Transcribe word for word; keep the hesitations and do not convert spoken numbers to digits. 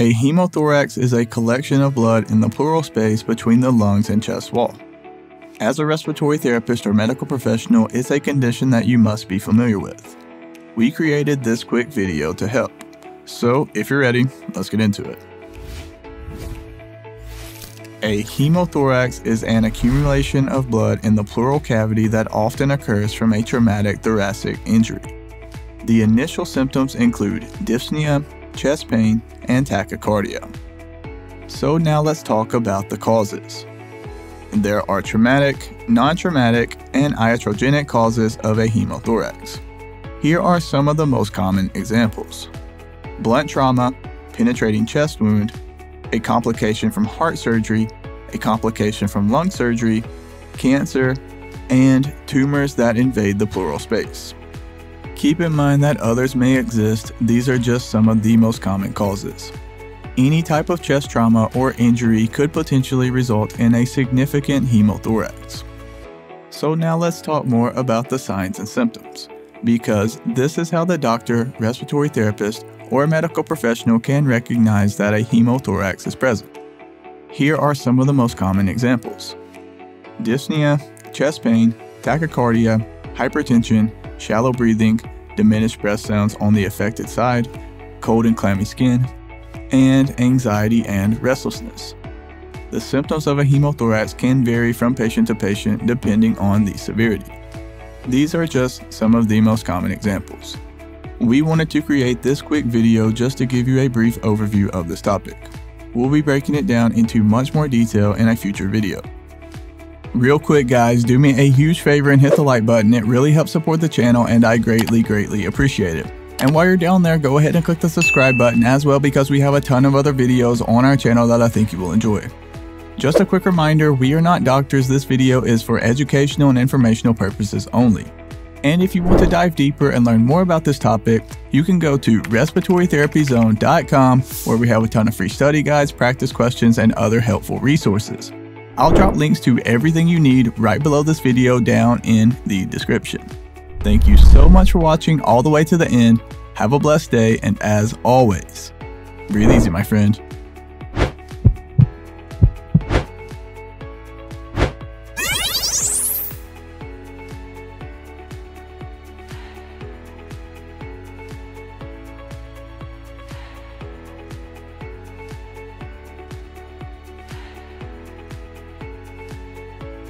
A hemothorax is a collection of blood in the pleural space between the lungs and chest wall. As a respiratory therapist or medical professional, it's a condition that you must be familiar with. We created this quick video to help. So, if you're ready, let's get into it. A hemothorax is an accumulation of blood in the pleural cavity that often occurs from a traumatic thoracic injury. The initial symptoms include dyspnea, chest pain, and tachycardia. So now let's talk about the causes. There are traumatic, non-traumatic, and iatrogenic causes of a hemothorax. Here are some of the most common examples. Blunt trauma, penetrating chest wound, a complication from heart surgery, a complication from lung surgery, cancer, and tumors that invade the pleural space. Keep in mind that others may exist. These are just some of the most common causes. Any type of chest trauma or injury could potentially result in a significant hemothorax. So now let's talk more about the signs and symptoms, because this is how the doctor, respiratory therapist, or a medical professional can recognize that a hemothorax is present. Here are some of the most common examples: dyspnea, chest pain, tachycardia, hypertension, shallow breathing, diminished breath sounds on the affected side, cold and clammy skin, and anxiety and restlessness. The symptoms of a hemothorax can vary from patient to patient depending on the severity. These are just some of the most common examples. We wanted to create this quick video just to give you a brief overview of this topic. We'll be breaking it down into much more detail in a future video. Real quick guys, do me a huge favor and hit the like button. It really helps support the channel and I greatly, greatly appreciate it. And while you're down there, go ahead and click the subscribe button as well, because we have a ton of other videos on our channel that I think you will enjoy. Just a quick reminder, we are not doctors. This video is for educational and informational purposes only. And if you want to dive deeper and learn more about this topic, you can go to respiratory therapy zone dot com, where we have a ton of free study guides, practice questions, and other helpful resources. I'll drop links to everything you need right below this video down in the description. Thank you so much for watching all the way to the end. Have a blessed day, and as always, breathe easy, my friend.